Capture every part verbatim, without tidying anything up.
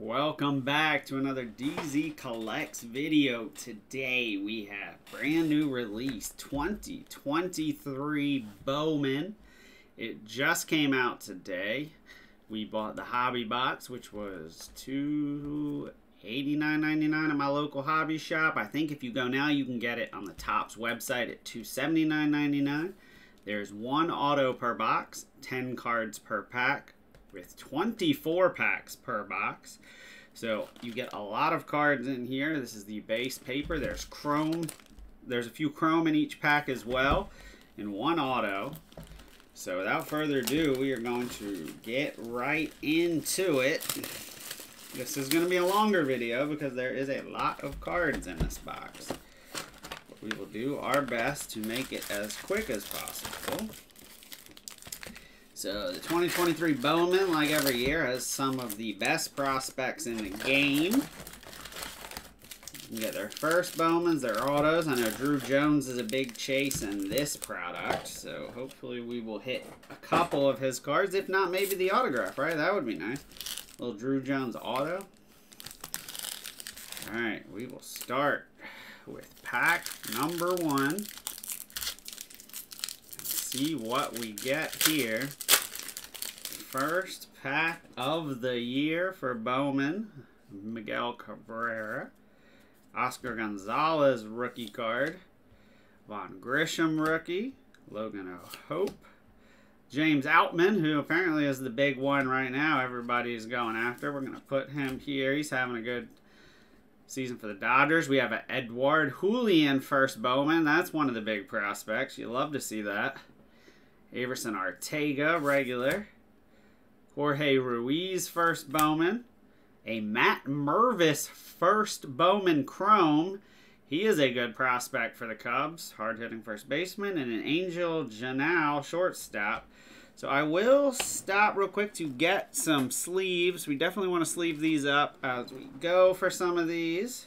Welcome back to another D Z Collects video. Today we have brand new release twenty twenty-three Bowman. It just came out today. We bought the hobby box, which was two eighty-nine ninety-nine at my local hobby shop. I think if you go now, you can get it on the Topps website at two seventy-nine ninety-nine. There's one auto per box, ten cards per pack, with twenty-four packs per box. So you get a lot of cards in here. This is the base paper. There's chrome. There's a few chrome in each pack as well, and one auto. So without further ado, we are going to get right into it. This is going to be a longer video because there is a lot of cards in this box. But we will do our best to make it as quick as possible. So the twenty twenty-three Bowman, like every year, has some of the best prospects in the game. You can get their first Bowmans, their autos. I know Druw Jones is a big chase in this product, so hopefully we will hit a couple of his cards. If not, maybe the autograph, right? That would be nice. Little Druw Jones auto. All right, we will start with pack number one. See what we get here. First pack of the year for Bowman, Miguel Cabrera. Oscar Gonzalez rookie card. Von Grisham rookie. Logan O'Hoppe. James Outman, who apparently is the big one right now everybody's going after. We're going to put him here. He's having a good season for the Dodgers. We have an Eduardo Julian first Bowman. That's one of the big prospects. You love to see that. Averson Arteaga, regular. Jorge Ruiz first Bowman. A Matt Mervis first Bowman chrome. He is a good prospect for the Cubs. Hard-hitting first baseman. And an Angel Janelle shortstop. So I will stop real quick to get some sleeves. We definitely want to sleeve these up as we go for some of these.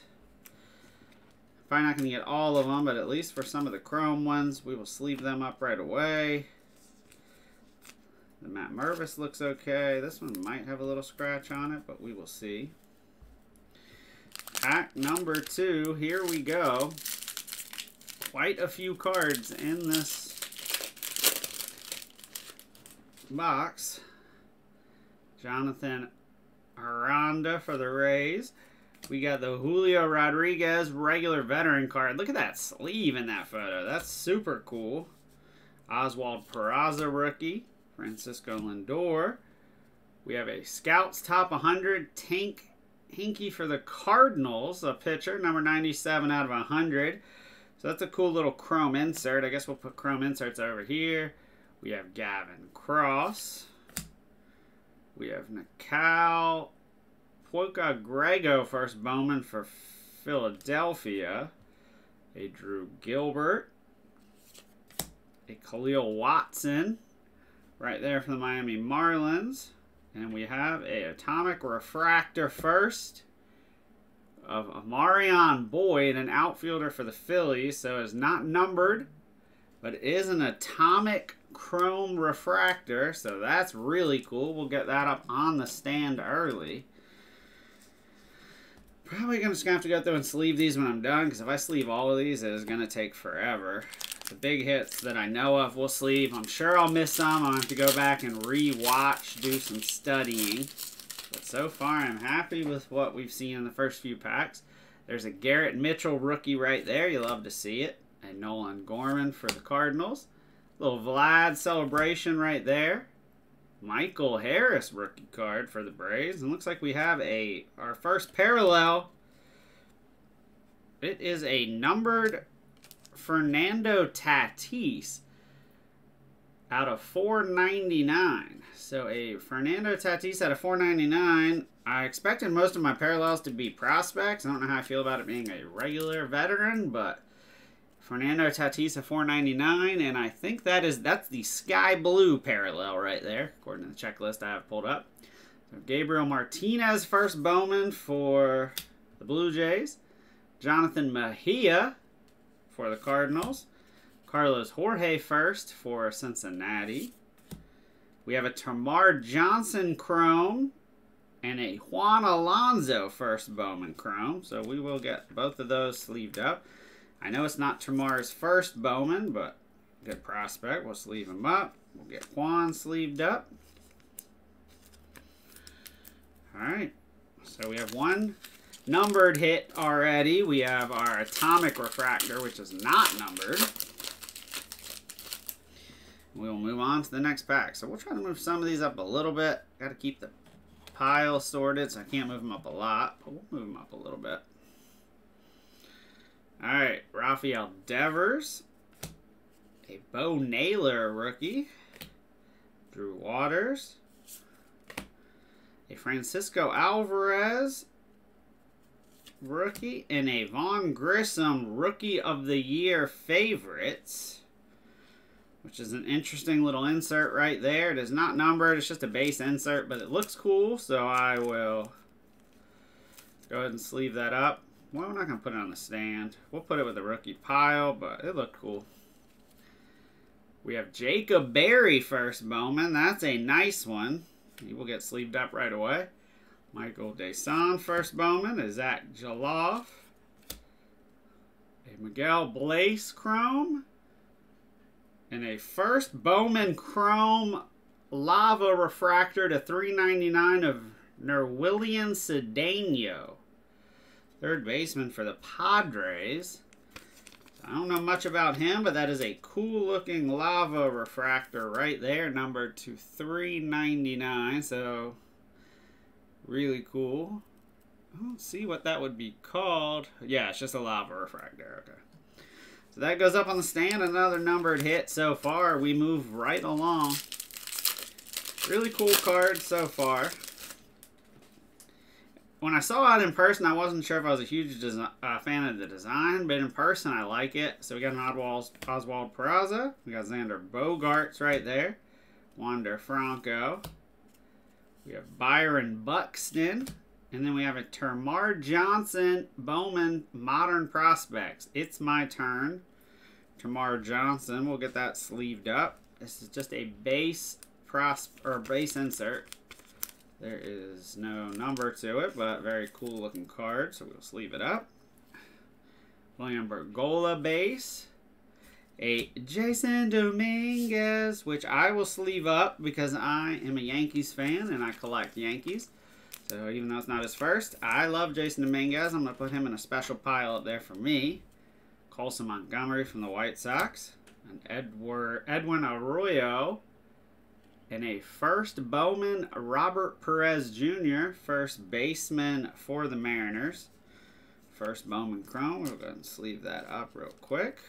Probably not going to get all of them, but at least for some of the chrome ones, we will sleeve them up right away. The Matt Mervis looks okay. This one might have a little scratch on it, but we will see. Pack number two, here we go. Quite a few cards in this box. Jonathan Aranda for the Rays. We got the Julio Rodriguez regular veteran card. Look at that sleeve in that photo. That's super cool. Oswald Peraza rookie. Francisco Lindor. We have a Scouts Top one hundred Tank Hinky for the Cardinals, a pitcher, number ninety-seven out of one hundred. So that's a cool little chrome insert. I guess we'll put chrome inserts over here. We have Gavin Cross. We have Nical Puerca Grego, first Bowman for Philadelphia. A Drew Gilbert. A Khalil Watson, right there for the Miami Marlins. And we have a Atomic Refractor first of Amarion Boyd, an outfielder for the Phillies. So it's not numbered, but it is an Atomic Chrome Refractor. So that's really cool. We'll get that up on the stand early. Probably going to have to go through and sleeve these when I'm done, because if I sleeve all of these, it is going to take forever. The big hits that I know of we'll sleeve. I'm sure I'll miss some. I'll have to go back and re-watch, do some studying. But so far, I'm happy with what we've seen in the first few packs. There's a Garrett Mitchell rookie right there. You love to see it. And Nolan Gorman for the Cardinals. Little Vlad celebration right there. Michael Harris rookie card for the Braves. And looks like we have a our first parallel. It is a numbered Fernando Tatis out of four ninety-nine. So a Fernando Tatis out of four ninety-nine. I expected most of my parallels to be prospects. I don't know how I feel about it being a regular veteran, but Fernando Tatis at four ninety-nine, and I think that is that's the sky blue parallel right there, according to the checklist I have pulled up. So Gabriel Martinez first Bowman for the Blue Jays. Jonathan Mejia for the Cardinals. Carlos Jorge first for Cincinnati. We have a Termarr Johnson chrome and a Juan Alonso first Bowman Chrome. So we will get both of those sleeved up. I know it's not Termarr's first Bowman, but good prospect. We'll sleeve him up. We'll get Juan sleeved up. All right. So we have one numbered hit already. We have our Atomic Refractor, which is not numbered. We will move on to the next pack. So we'll try to move some of these up a little bit. Got to keep the pile sorted, so I can't move them up a lot, but we'll move them up a little bit. All right, Rafael Devers, a Bo Naylor rookie, Drew Waters, a Francisco Alvarez rookie, and a Von Grisham Rookie of the Year favorites, which is an interesting little insert right there. It is not numbered. It's just a base insert, but it looks cool, so I will go ahead and sleeve that up. Well, we're not going to put it on the stand. We'll put it with the rookie pile, but it looked cool. We have Jacob Berry first Bowman. That's a nice one. He will get sleeved up right away. Michael Desan first Bowman. A Zach Jaloff. A Miguel Blaise Chrome. And a first Bowman Chrome Lava Refractor to three ninety-nine of Nerwillian Cedeno. Third baseman for the Padres. I don't know much about him, but that is a cool-looking lava refractor right there, numbered to three ninety-nine. So, really cool. I don't see what that would be called. Yeah, it's just a lava refractor. Okay. So that goes up on the stand. Another numbered hit so far. We move right along. Really cool card so far. When I saw it in person, I wasn't sure if I was a huge design, uh, fan of the design, but in person, I like it. So we got an Oswald, Oswald Peraza. We got Xander Bogaerts right there. Wander Franco. We have Byron Buxton. And then we have a Termarr Johnson Bowman Modern Prospects. It's my turn. Termarr Johnson. We'll get that sleeved up. This is just a base pros or base insert. There is no number to it, but very cool looking card, so we'll sleeve it up. William Bergola base. A Jasson Domínguez, which I will sleeve up because I am a Yankees fan and I collect Yankees. So even though it's not his first, I love Jasson Domínguez. I'm going to put him in a special pile up there for me. Colson Montgomery from the White Sox. And Edward, Edwin Arroyo. And a first Bowman, Robert Perez Junior, first baseman for the Mariners. First Bowman Chrome. We'll go ahead and sleeve that up real quick.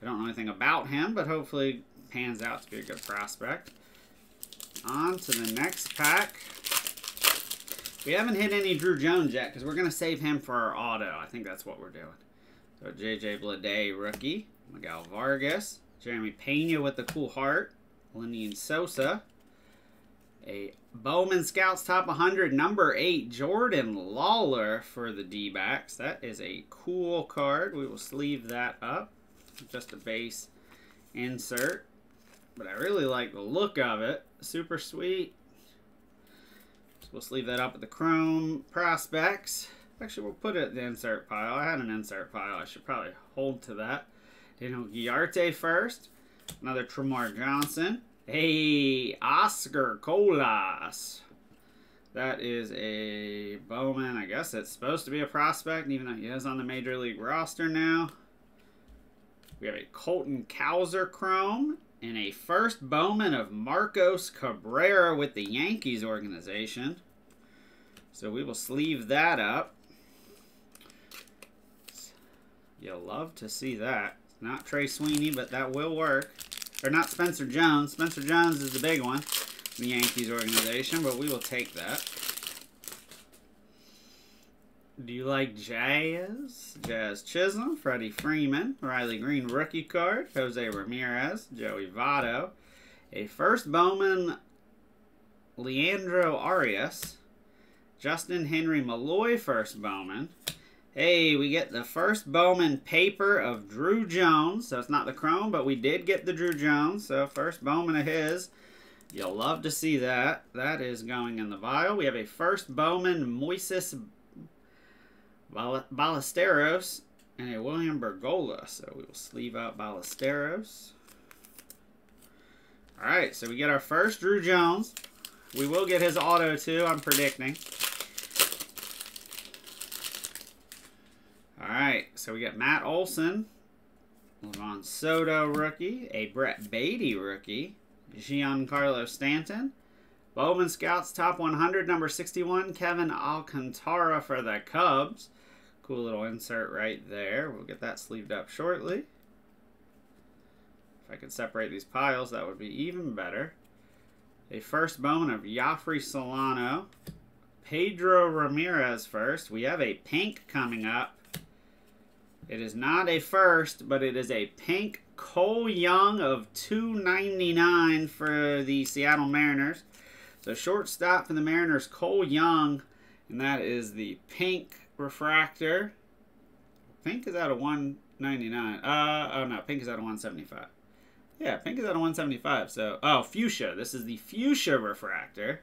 I don't know anything about him, but hopefully pans out to be a good prospect. On to the next pack. We haven't hit any Druw Jones yet because we're going to save him for our auto. I think that's what we're doing. So J J Bleday, rookie. Miguel Vargas. Jeremy Pena with the cool heart. Lenin Sosa, a Bowman Scouts Top one hundred, number eight, Jordan Lawler for the D-backs. That is a cool card. We will sleeve that up. Just a base insert. But I really like the look of it. Super sweet. So we'll sleeve that up with the Chrome Prospects. Actually, we'll put it in the insert pile. I had an insert pile. I should probably hold to that. Daniel Giarte first. Another Termarr Johnson. Hey, Oscar Colas. That is a Bowman. I guess it's supposed to be a prospect, even though he is on the Major League roster now. We have a Colton Cowser Chrome and a first Bowman of Marcos Cabrera with the Yankees organization. So we will sleeve that up. You'll love to see that. Not Trey Sweeney, but that will work. Or not Spencer Jones. Spencer Jones is the big one in the Yankees organization, but we will take that. Do you like Jazz? Jazz Chisholm, Freddie Freeman, Riley Green rookie card, Jose Ramirez, Joey Votto, a first Bowman, Leandro Arias, Justin Henry Malloy first Bowman. Hey, we get the first Bowman paper of Druw Jones. So it's not the Chrome, but we did get the Druw Jones. So first Bowman of his. You'll love to see that. That is going in the vial. We have a first Bowman, Moises Ballesteros, and a William Bergola. So we will sleeve out Ballesteros. All right, so we get our first Druw Jones. We will get his auto, too, I'm predicting. All right, so we got Matt Olson, Levon Soto rookie, a Brett Beatty rookie, Giancarlo Stanton, Bowman Scouts Top one hundred, number sixty-one, Kevin Alcantara for the Cubs. Cool little insert right there. We'll get that sleeved up shortly. If I could separate these piles, that would be even better. A first Bowman of Yafrey Solano. Pedro Ramirez first. We have a pink coming up. It is not a first, but it is a pink Cole Young of two ninety-nine for the Seattle Mariners. So shortstop for the Mariners, Cole Young. And that is the pink refractor. Pink is out of one ninety-nine. Uh, oh, no. Pink is out of one seventy-five. Yeah, pink is out of one seventy-five. So, oh, fuchsia. This is the fuchsia refractor.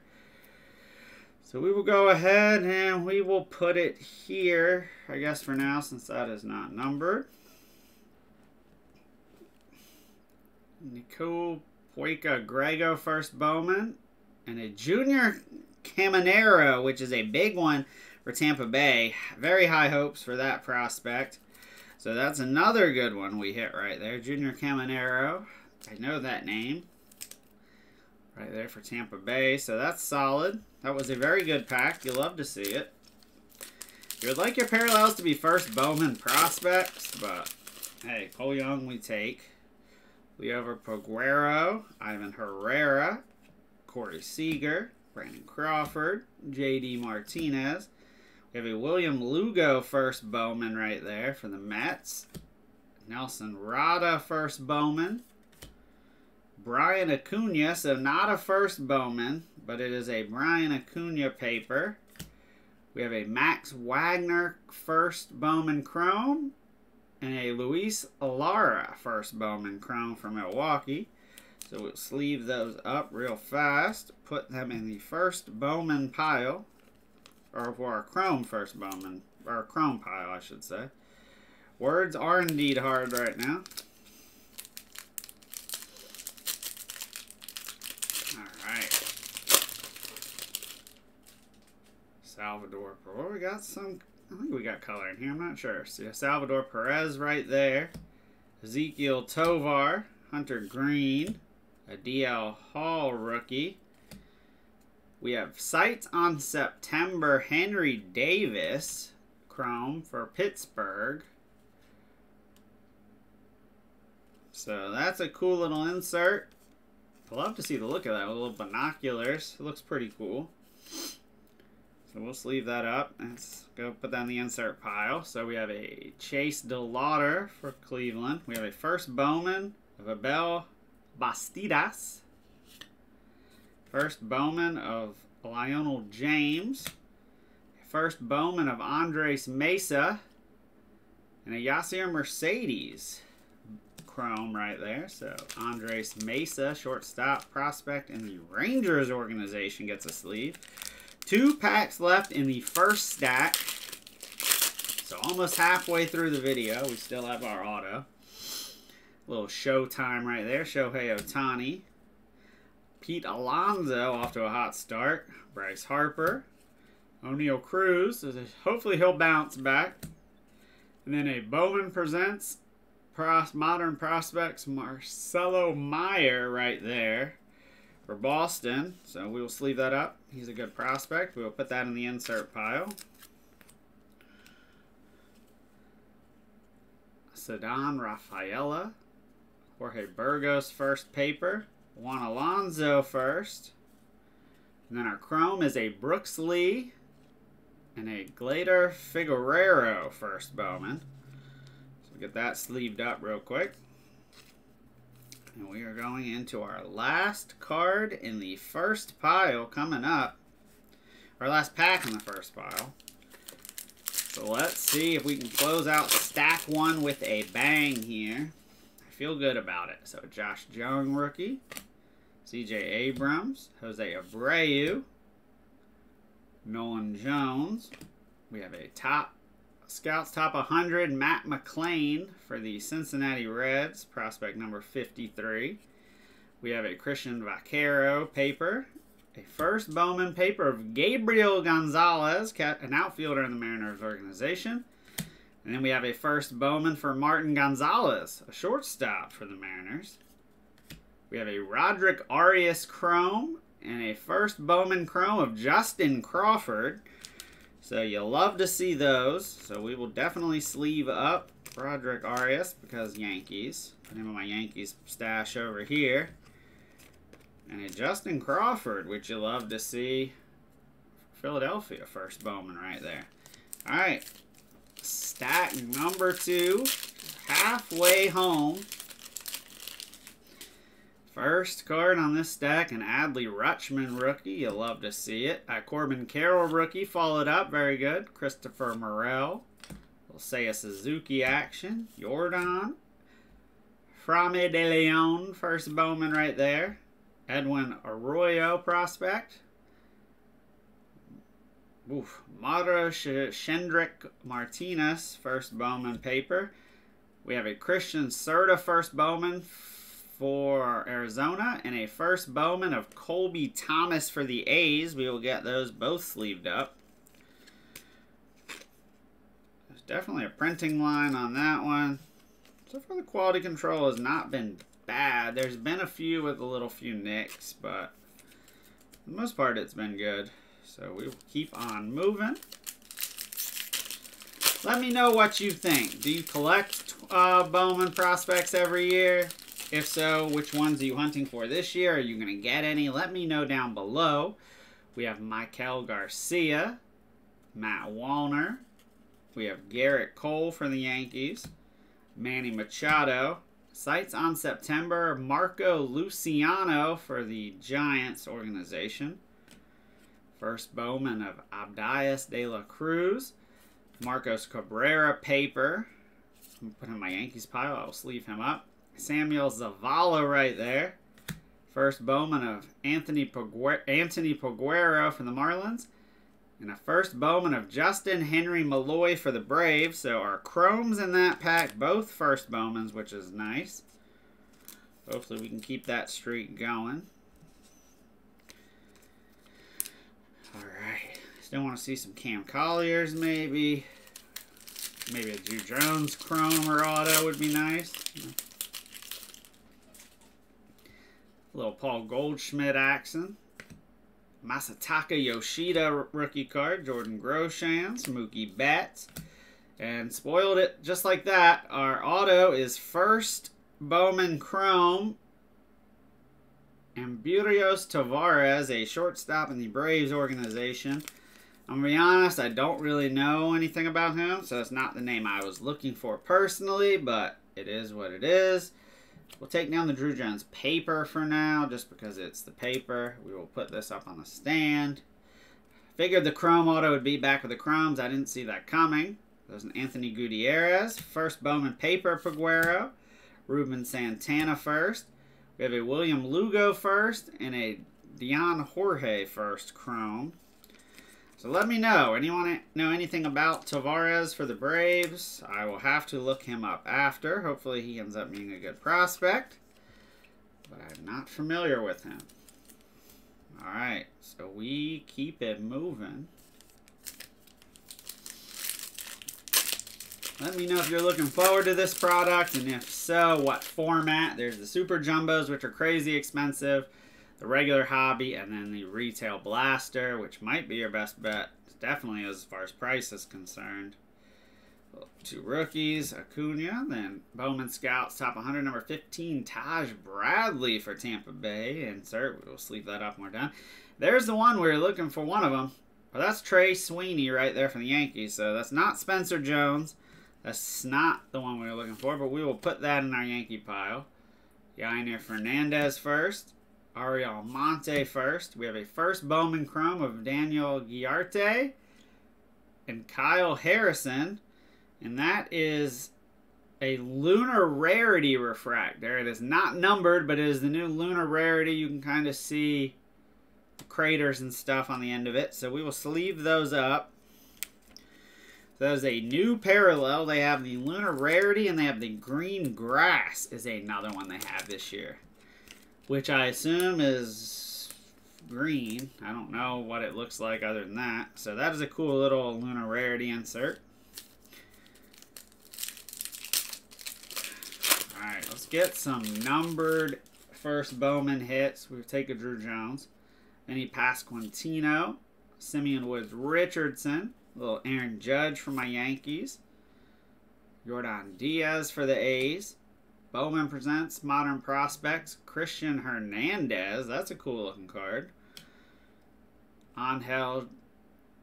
So we will go ahead and we will put it here, I guess, for now, since that is not numbered. Nicole Poika Grego, first Bowman. And a Junior Caminero, which is a big one for Tampa Bay. Very high hopes for that prospect. So that's another good one we hit right there. Junior Caminero. I know that name. Right there for Tampa Bay. So that's solid. That was a very good pack. You love to see it. You would like your parallels to be first Bowman prospects, but hey, Cole Young we take. Leover Paguero, Ivan Herrera, Corey Seager, Brandon Crawford, J D Martinez. We have a William Lugo first Bowman right there for the Mets. Nelson Rada first Bowman. Brian Acuna, so not a first Bowman, but it is a Brian Acuna paper. We have a Max Wagner first Bowman Chrome. And a Luis Lara first Bowman Chrome from Milwaukee. So we'll sleeve those up real fast. Put them in the first Bowman pile. Or for our Chrome first Bowman, or Chrome pile, I should say. Words are indeed hard right now. All right. Salvador, well, we got some, I think we got color in here, I'm not sure. So Salvador Perez right there. Ezekiel Tovar, Hunter Green, a D L Hall rookie. We have sights on September, Henry Davis, Chrome for Pittsburgh. So that's a cool little insert. I love to see the look of that with little binoculars. It looks pretty cool. So we'll sleeve that up. Let's go put that in the insert pile. So we have a Chase DeLauder for Cleveland. We have a first Bowman of Abel Bastidas. First Bowman of Lionel James. First Bowman of Andres Mesa. And a Yasier Mercedes Chrome right there. So Andres Mesa, shortstop prospect in the Rangers organization, gets a sleeve. Two packs left in the first stack. So almost halfway through the video. We still have our auto. Little showtime right there. Shohei Ohtani. Pete Alonso off to a hot start. Bryce Harper. O'Neill Cruz. Hopefully he'll bounce back. And then a Bowman Presents Pros Modern Prospects Marcelo Meyer right there for Boston. So we will sleeve that up. He's a good prospect. We will put that in the insert pile. Sedan Rafaela. Jorge Burgos first paper. Juan Alonso first. And then our Chrome is a Brooks Lee and a Glader Figueroa first Bowman. So we'll get that sleeved up real quick. And we are going into our last card in the first pile coming up. Our last pack in the first pile. So let's see if we can close out stack one with a bang here. I feel good about it. So Josh Jung rookie. C J Abrams, Jose Abreu, Nolan Jones. We have a top Scouts Top one hundred, Matt McClain for the Cincinnati Reds, prospect number fifty-three. We have a Christian Vaccaro paper, a first Bowman paper of Gabriel Gonzalez, an outfielder in the Mariners organization. And then we have a first Bowman for Martin Gonzalez, a shortstop for the Mariners. We have a Roderick Arias Chrome and a first Bowman Chrome of Justin Crawford. So you love to see those. So we will definitely sleeve up Roderick Arias because Yankees. Put him in my Yankees stash over here. And a Justin Crawford, which you love to see. Philadelphia first Bowman right there. All right. Stack number two, halfway home. First card on this stack, an Adley Rutschman rookie. You love to see it. A Corbin Carroll rookie followed up. Very good. Christopher Morel. We'll say a Suzuki action. Jordan. Frame de Leon, first Bowman right there. Edwin Arroyo prospect. Oof. Maduro Shendrick Martinez, first Bowman paper. We have a Christian Cerda, first Bowman for Arizona, and a first Bowman of Colby Thomas for the A's. We will get those both sleeved up. There's definitely a printing line on that one. So far the quality control has not been bad. There's been a few with a little few nicks, but for the most part it's been good. So we will keep on moving. Let me know what you think. Do you collect uh, Bowman prospects every year? If so, which ones are you hunting for this year? Are you going to get any? Let me know down below. We have Michael Garcia, Matt Wallner. We have Garrett Cole for the Yankees, Manny Machado. Sights on September, Marco Luciano for the Giants organization. First Bowman of Abdias de la Cruz. Marcos Cabrera paper. I'm going to put him in my Yankees pile. I will sleeve him up. Samuel Zavala right there. First Bowman of Anthony Paguero, Anthony Paguero for the Marlins. And a first Bowman of Justin Henry Malloy for the Braves. So our Chromes in that pack, both first Bowmans, which is nice. Hopefully we can keep that streak going. Alright, still want to see some Cam Colliers maybe. Maybe a Druw Jones Chrome or auto would be nice. A little Paul Goldschmidt action. Masataka Yoshida rookie card. Jordan Groshans, Mookie Betts. And spoiled it just like that. Our auto is first Bowman Chrome. And Burios Tavares, a shortstop in the Braves organization. I'm going to be honest, I don't really know anything about him, so it's not the name I was looking for personally, but it is what it is. We'll take down the Druw Jones paper for now, just because it's the paper. We will put this up on the stand. Figured the Chrome auto would be back with the Chromes. I didn't see that coming. There's an Anthony Gutierrez, first Bowman paper, Paguero. Ruben Santana first. We have a William Lugo first and a Dion Jorge first Chrome. So let me know. Anyone know anything about Tavares for the Braves? I will have to look him up after. Hopefully he ends up being a good prospect. But I'm not familiar with him. Alright, so we keep it moving. Let me know if you're looking forward to this product, and if so, what format. There's the Super Jumbos, which are crazy expensive, the regular hobby, and then the Retail Blaster, which might be your best bet. It's definitely as far as price is concerned. Two rookies, Acuna, then Bowman Scouts Top one hundred, number fifteen, Taj Bradley for Tampa Bay. Insert, we'll sleeve that up when we're done. There's the one we're looking for, one of them. Well, that's Trey Sweeney right there for the Yankees, so that's not Spencer Jones. That's not the one we were looking for, but we will put that in our Yankee pile. Yainer Fernandez first. Ariel Monte first. We have a first Bowman Chrome of Daniel Giarte and Kyle Harrison. And that is a Lunar Rarity refractor. It is not numbered, but it is the new Lunar Rarity. You can kind of see the craters and stuff on the end of it. So we will sleeve those up. So that is a new parallel. They have the Lunar Rarity, and they have the Green Grass is another one they have this year, which I assume is green. I don't know what it looks like other than that. So that is a cool little Lunar Rarity insert. Alright, let's get some numbered first Bowman hits. We'll take a Druw Jones. Any Pasquantino. Simeon Woods Richardson. A little Aaron Judge for my Yankees. Yordan Diaz for the A's. Bowman Presents Modern Prospects. Christian Hernandez. That's a cool looking card. Angel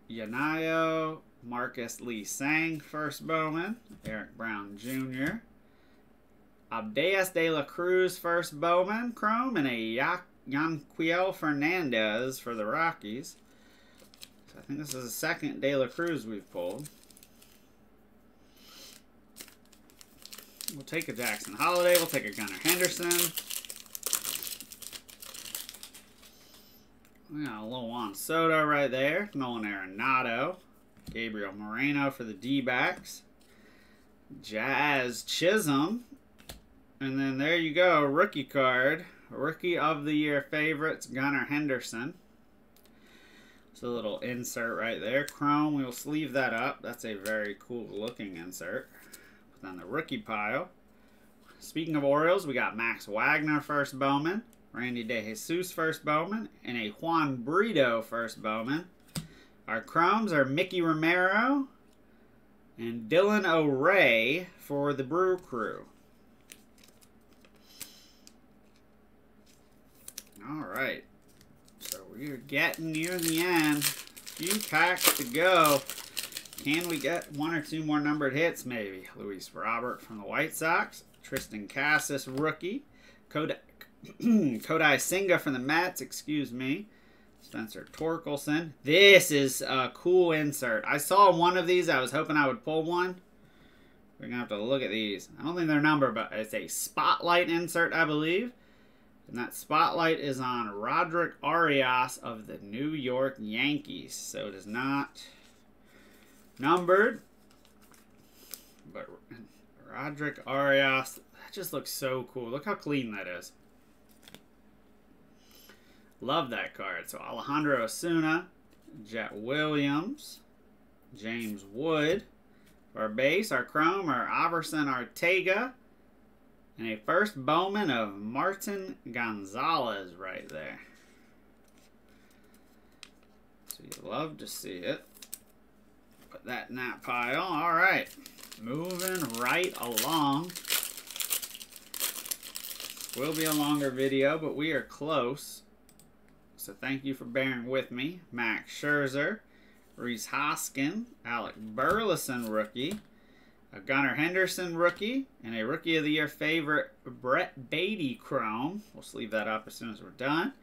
Janelle. Marcus Lee Sang first Bowman. Eric Brown Junior Abdias de la Cruz first Bowman Chrome, and a Yanquiel Fernandez for the Rockies. So I think this is the second de la Cruz we've pulled. We'll take a Jackson Holiday. We'll take a Gunnar Henderson. We got a little Juan Soto right there. Nolan Arenado. Gabriel Moreno for the D-backs. Jazz Chisholm. And then there you go, rookie card. Rookie of the Year favorites, Gunnar Henderson. It's a little insert right there. Chrome, we'll sleeve that up. That's a very cool looking insert. Put on the rookie pile. Speaking of Orioles, we got Max Wagner first Bowman. Randy DeJesus first Bowman. And a Juan Brito first Bowman. Our Chromes are Mickey Romero and Dylan O'Ray for the Brew Crew. All right, so we are getting near the end. Few packs to go. Can we get one or two more numbered hits, maybe? Luis Robert from the White Sox. Tristan Casas, rookie. Kodai, Kodai Senga from the Mets, excuse me. Spencer Torkelson. This is a cool insert. I saw one of these. I was hoping I would pull one. We're going to have to look at these. I don't think they're numbered, but it's a spotlight insert, I believe. And that spotlight is on Rodrick Arias of the New York Yankees. So it is not numbered. But Rodrick Arias, that just looks so cool. Look how clean that is. Love that card. So Alejandro Osuna, Jet Williams, James Wood. Our base, our chrome, our Averson Arteaga. And a first Bowman of Martin Gonzalez right there. So you love to see it. Put that in that pile. All right. Moving right along. Will be a longer video, but we are close. So thank you for bearing with me. Max Scherzer, Reese Hoskin, Alec Burleson rookie. A Gunnar Henderson rookie, and a Rookie of the Year favorite, Brett Beatty Chrome. We'll sleeve that up as soon as we're done.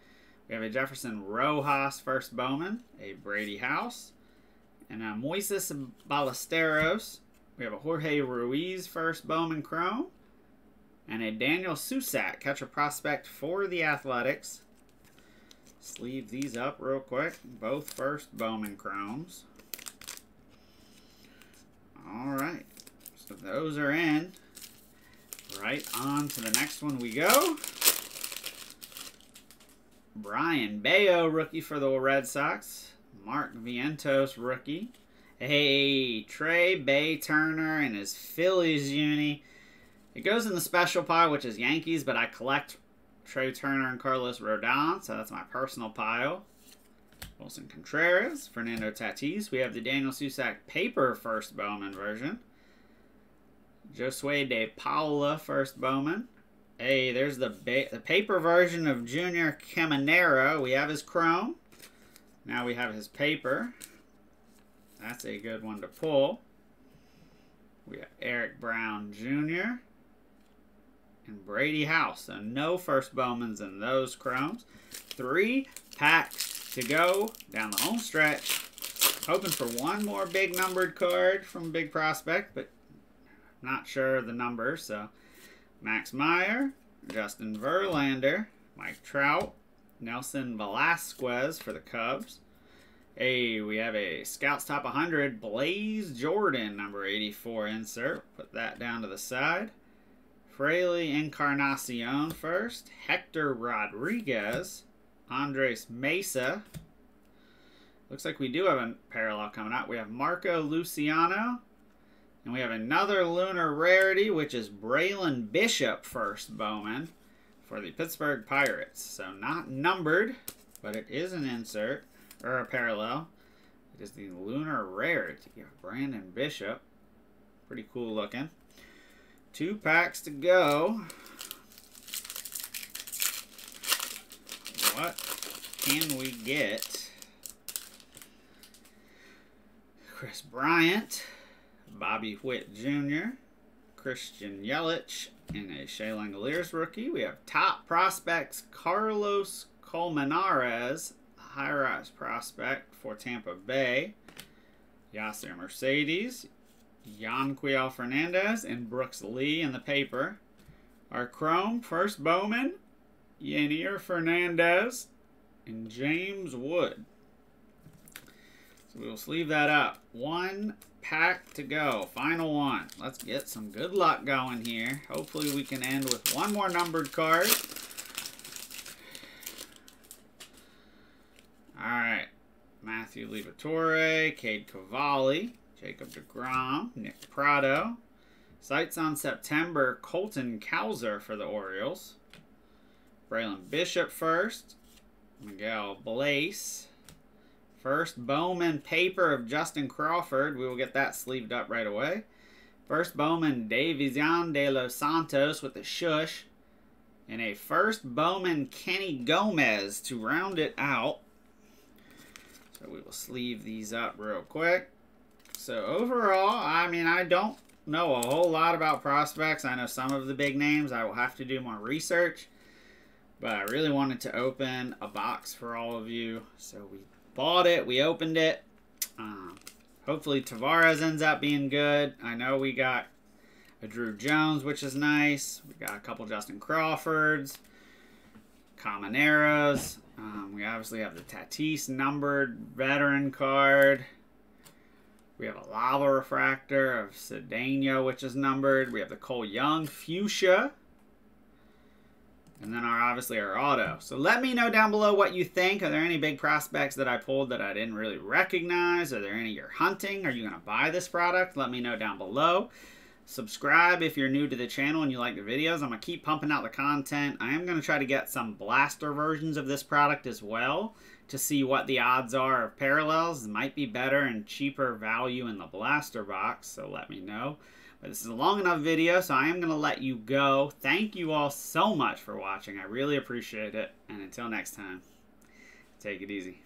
We have a Jefferson Rojas first Bowman, a Brady House, and a Moises Ballesteros. We have a Jorge Ruiz first Bowman Chrome, and a Daniel Susac, catcher prospect for the Athletics. Sleeve these up real quick. Both first Bowman Chromes. All right. So those are in. Right on to the next one we go. Brian Bayo, rookie for the Red Sox. Mark Vientos, rookie. Hey, Trey Bay Turner and his Phillies uni. It goes in the special pile, which is Yankees, but I collect Trey Turner and Carlos Rodon, so that's my personal pile. Wilson Contreras, Fernando Tatis. We have the Daniel Susac paper first Bowman version. Josue de Paula, first Bowman. Hey, there's the, the paper version of Junior Caminero. We have his chrome. Now we have his paper. That's a good one to pull. We have Eric Brown Junior and Brady House. So no first Bowmans in those chromes. Three packs to go down the home stretch. Hoping for one more big numbered card from Big Prospect, but Not sure of the numbers, so Max Meyer, Justin Verlander, Mike Trout, Nelson Velasquez for the Cubs. Hey, we have a Scouts Top one hundred, Blaze Jordan, number eighty-four insert. Put that down to the side. Fraley Encarnacion first. Hector Rodriguez. Andres Mesa. Looks like we do have a parallel coming out. We have Marco Luciano. And we have another Lunar Rarity, which is Braylon Bishop first, Bowman, for the Pittsburgh Pirates. So not numbered, but it is an insert. Or a parallel. It is the Lunar Rarity of Brandon Bishop. Pretty cool looking. Two packs to go. What can we get? Chris Bryant, Bobby Witt Junior, Christian Yelich, and a Shea Langoliers rookie. We have top prospects Carlos Colmenares, high-rise prospect for Tampa Bay, Yasier Mercedes, Yanquiel Fernandez, and Brooks Lee in the paper. Our Chrome, first Bowman, Yanier Fernandez, and James Wood. So we'll sleeve that up. One pack to go. Final one. Let's get some good luck going here. Hopefully we can end with one more numbered card. Alright, Matthew Liberatore, Cade Cavalli, Jacob deGrom, Nick Prado. Sights on September, Colton Cowser for the Orioles. Braylon Bishop first. Miguel Blaise. First Bowman paper of Justin Crawford. We will get that sleeved up right away. First Bowman Davizion de los Santos with the shush. And a first Bowman Kenny Gomez to round it out. So we will sleeve these up real quick. So overall, I mean, I don't know a whole lot about prospects. I know some of the big names. I will have to do more research. But I really wanted to open a box for all of you. So we bought it. We opened it. Um, hopefully Tavares ends up being good. I know we got a Druw Jones, which is nice. We got a couple Justin Crawfords. Colmenares. Um, we obviously have the Tatis numbered veteran card. We have a Lava Refractor of Cedeno, which is numbered. We have the Cole Young Fuchsia. And then our obviously our auto. So let me know down below what you think. Are there any big prospects that I pulled that I didn't really recognize? Are there any you're hunting? Are you going to buy this product? Let me know down below. Subscribe if you're new to the channel and you like the videos. I'm going to keep pumping out the content. I am going to try to get some blaster versions of this product as well to see what the odds are of parallels. It might be better and cheaper value in the blaster box, so let me know. But this is a long enough video, so I am going to let you go. Thank you all so much for watching. I really appreciate it, and until next time, take it easy.